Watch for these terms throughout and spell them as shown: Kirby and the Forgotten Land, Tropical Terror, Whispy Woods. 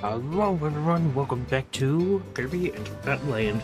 Hello everyone, welcome back to Kirby and the Forgotten Land.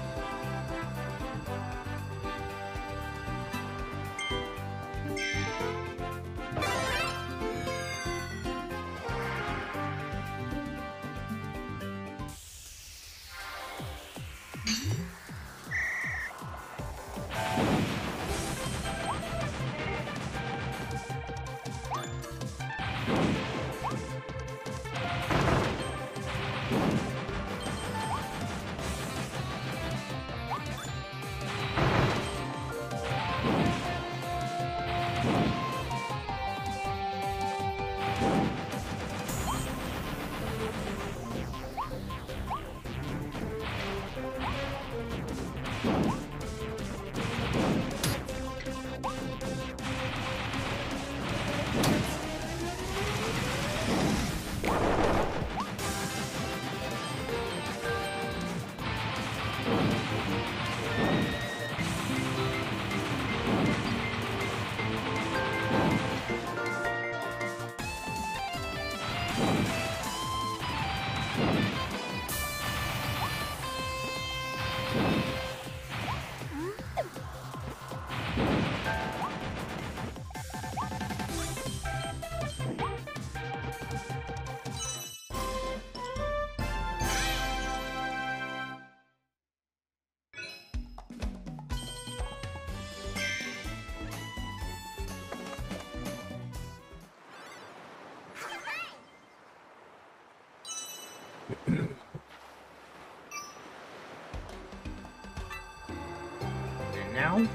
And now,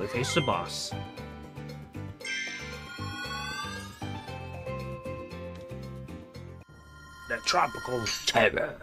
we face the boss. The Tropical Terror.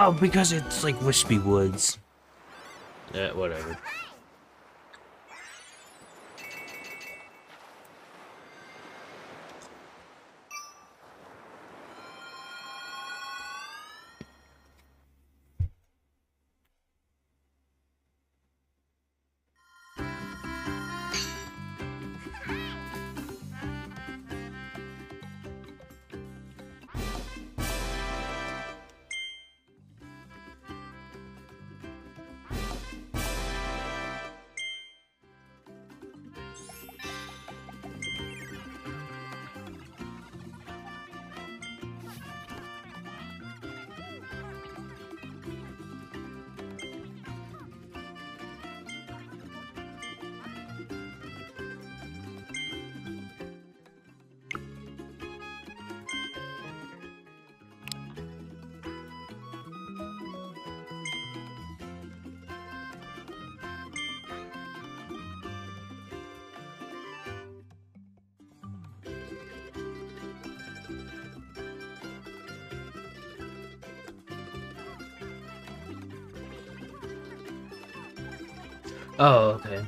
Oh, because it's like Whispy Woods. Yeah, whatever. Oh, okay.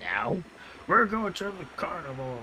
Now, we're going to the carnival!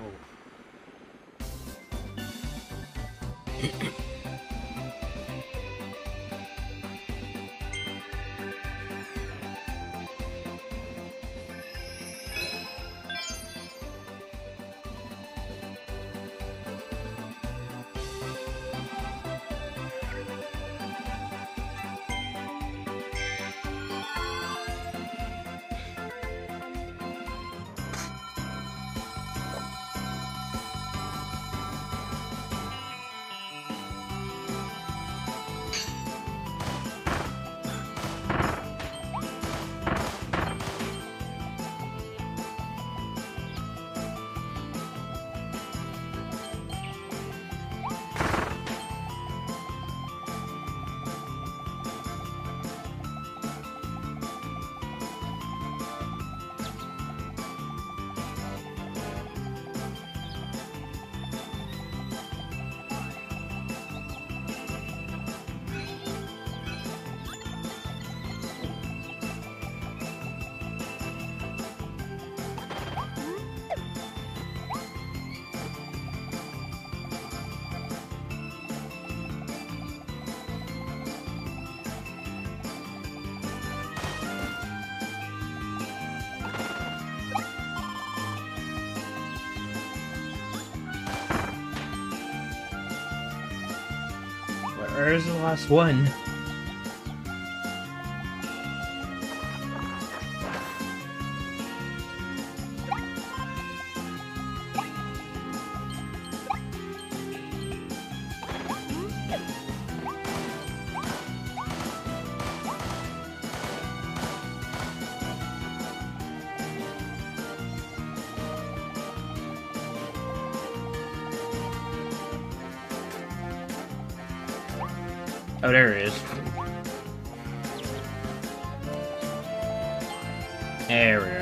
There's the last one. Oh, there it is. There we are.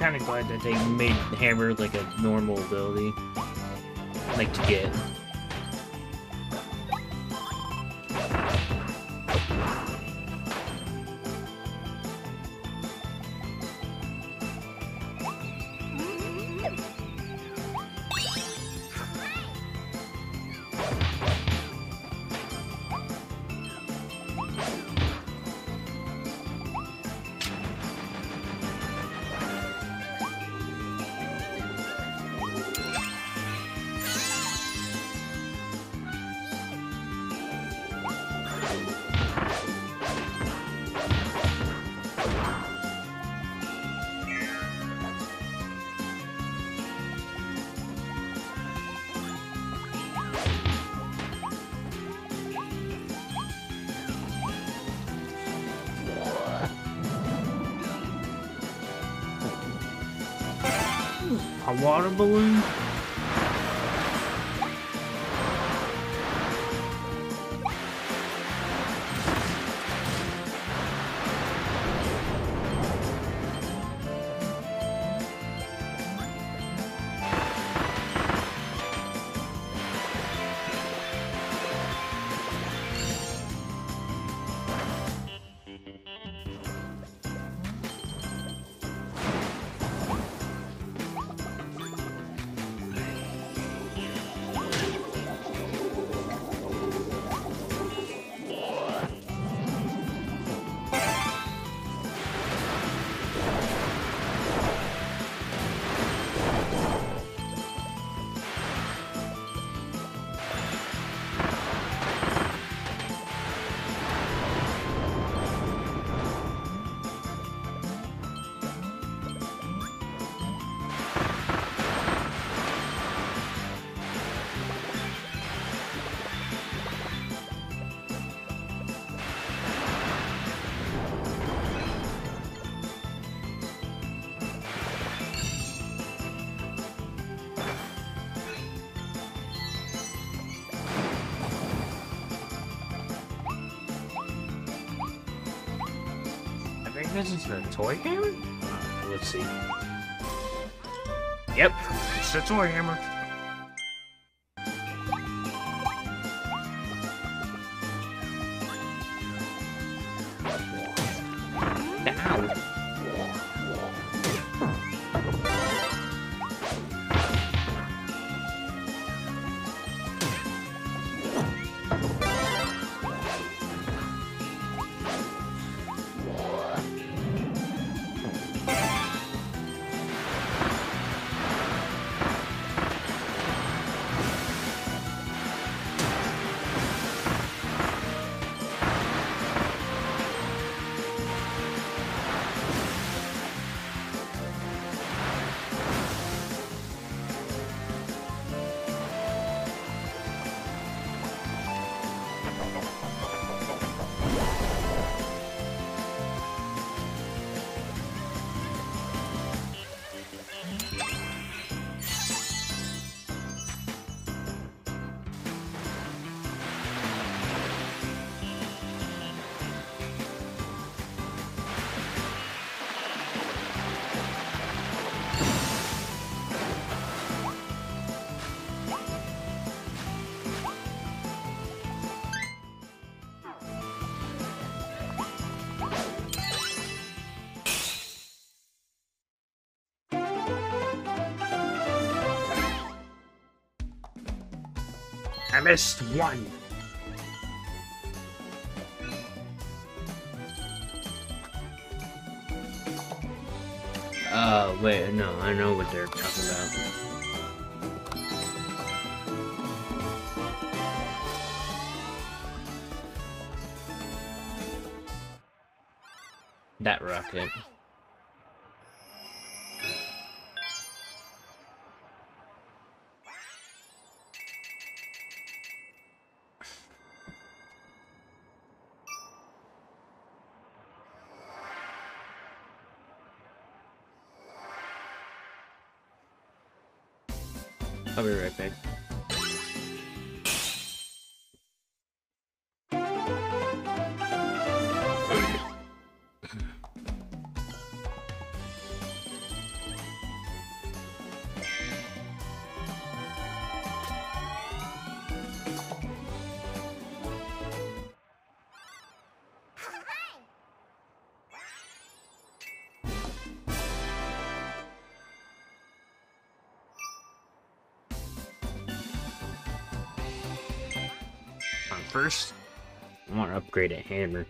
kind of glad that they made Hammer like a normal ability, like to get. A water balloon? This is a toy hammer? Let's see. Yep, it's a toy hammer. I missed one. Wait, no, I know what they're talking about. That rocket. I'll be right back. first. I want to upgrade a hammer.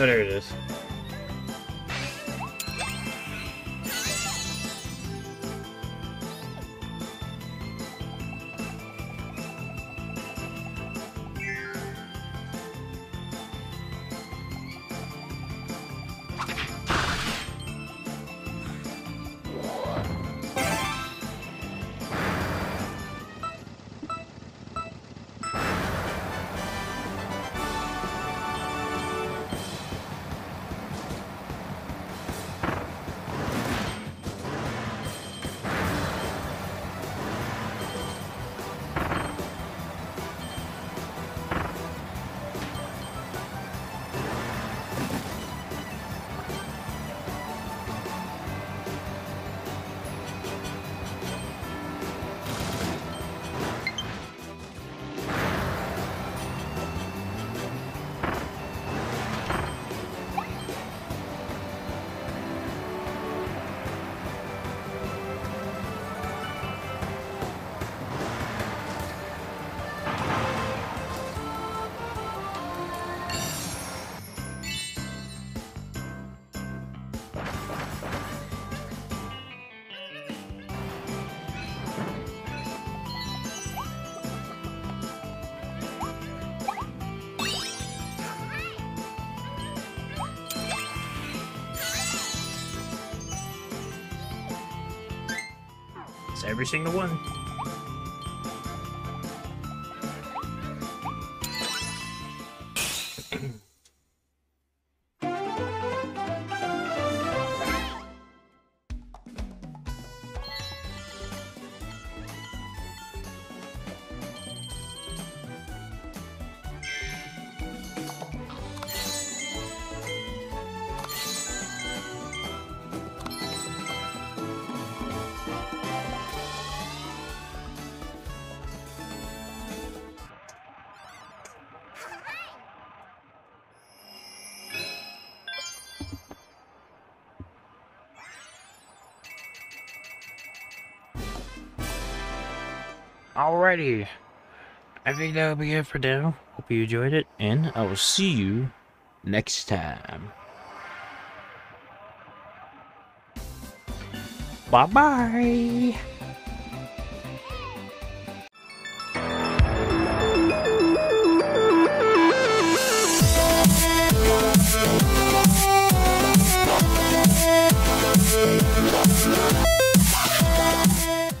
Oh, there it is. Every single one. Alrighty, I think that'll be it for now. Hope you enjoyed it, and I will see you next time. Bye-bye.